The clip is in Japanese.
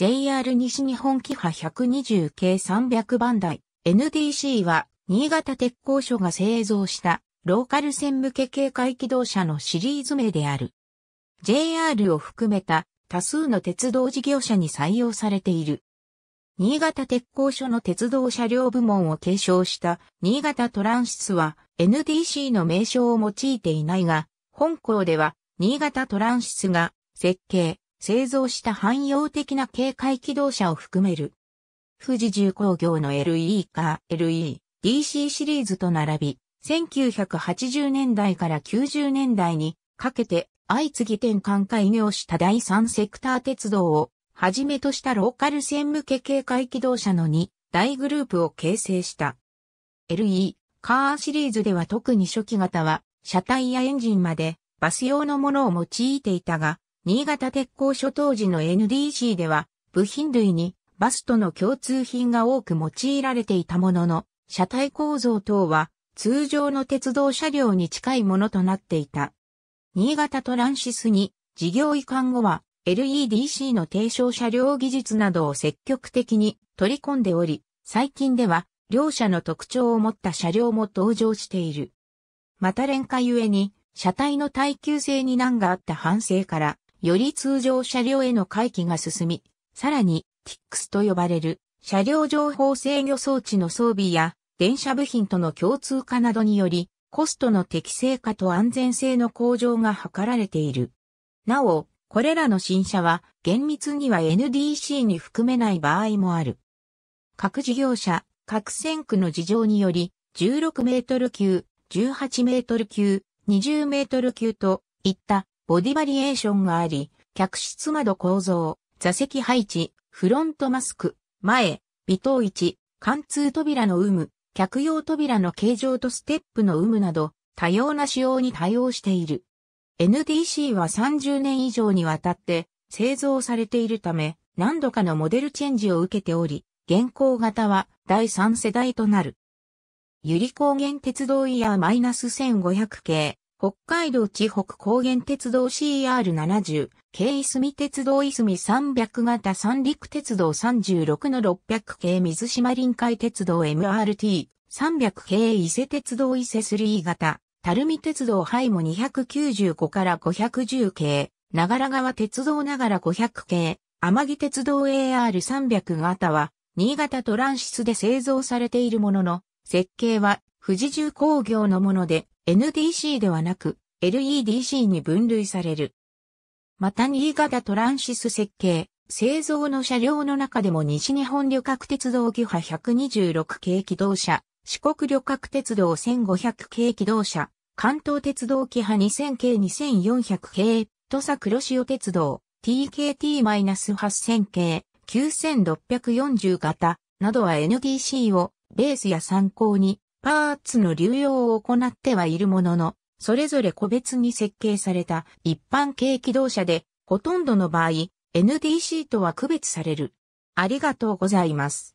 JR 西日本キハ120系300番台、NDC は新潟鉄工所が製造したローカル線向け軽快機動車のシリーズ名である。JR を含めた多数の鉄道事業者に採用されている。新潟鉄工所の鉄道車両部門を継承した新潟トランシスは NDC の名称を用いていないが、本項では新潟トランシスが設計、製造した汎用的な軽快機動車を含める。富士重工業の LE カー、LE-DC シリーズと並び、1980年代から90年代にかけて相次ぎ転換開業した第三セクター鉄道をはじめとしたローカル線向け軽快機動車の2大グループを形成した。LE カーシリーズでは特に初期型は車体やエンジンまでバス用のものを用いていたが、新潟鉄工所当時の NDC では部品類にバスとの共通品が多く用いられていたものの車体構造等は通常の鉄道車両に近いものとなっていた。新潟トランシスに事業移管後は LE-DC の低床車両技術などを積極的に取り込んでおり、最近では両社の特徴を持った車両も登場している。また廉価ゆえに車体の耐久性に難があった反省からより通常車両への回帰が進み、さらに、TIX と呼ばれる車両情報制御装置の装備や電車部品との共通化などにより、コストの適正化と安全性の向上が図られている。なお、これらの新車は厳密には NDC に含めない場合もある。各事業者、各線区の事情により、16メートル級、18メートル級、20メートル級といったボディバリエーションがあり、客室窓構造、座席配置、フロントマスク、前、尾灯位置、貫通扉の有無、客用扉の形状とステップの有無など、多様な仕様に対応している。NDC は30年以上にわたって製造されているため、何度かのモデルチェンジを受けており、現行型は第3世代となる。由利高原鉄道イヤー-1500系。北海道地北高原鉄道 CR70 形いすみ鉄道いすみ300型三陸鉄道36の600系水島臨海鉄道 MRT300 形伊勢鉄道伊勢3型垂水鉄道背後295から510系長良川鉄道長良500系天城鉄道 AR300 型は新潟トランシスで製造されているものの設計は富士重工業のものでNDC ではなく LE-DC に分類される。また新潟トランシス設計、製造の車両の中でも西日本旅客鉄道キハ126系機動車、四国旅客鉄道1500系機動車、関東鉄道キハ2000系2400系、土佐黒潮鉄道、TKT-8000 系、9640型などは NDC をベースや参考に、パーツの流用を行ってはいるものの、それぞれ個別に設計された一般軽機動車で、ほとんどの場合、NDC とは区別される。ありがとうございます。